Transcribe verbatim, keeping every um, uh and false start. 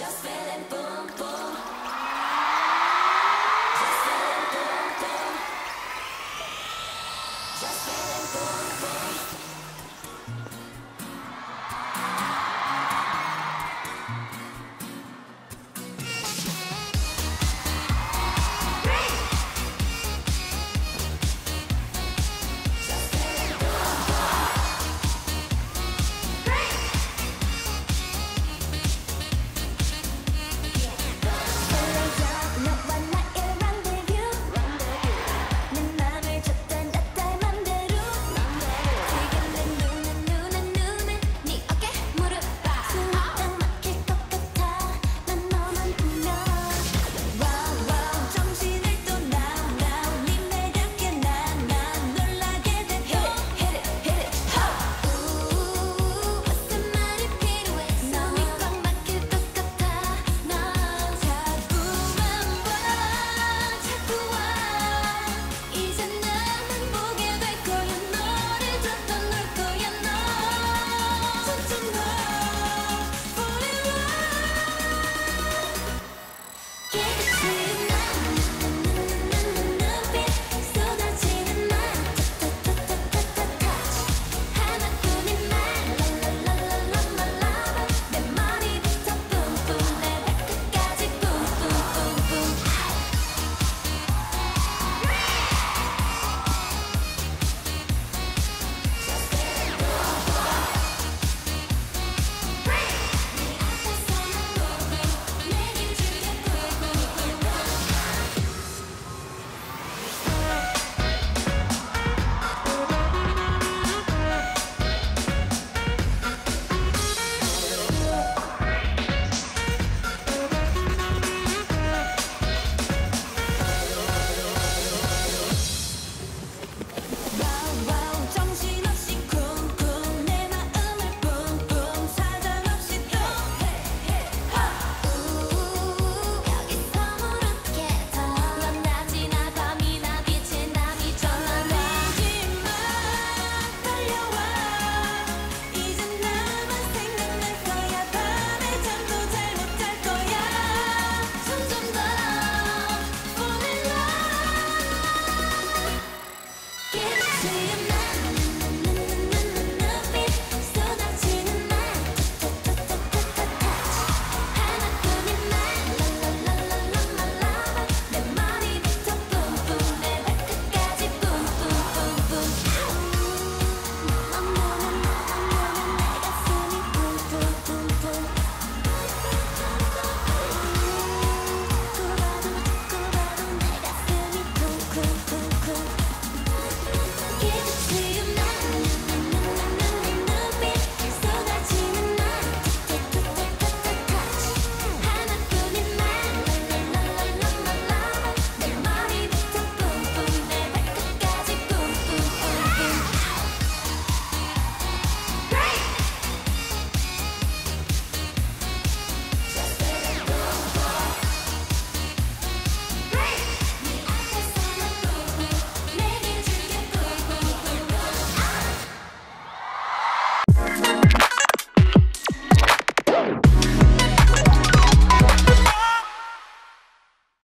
just feeling boom boom.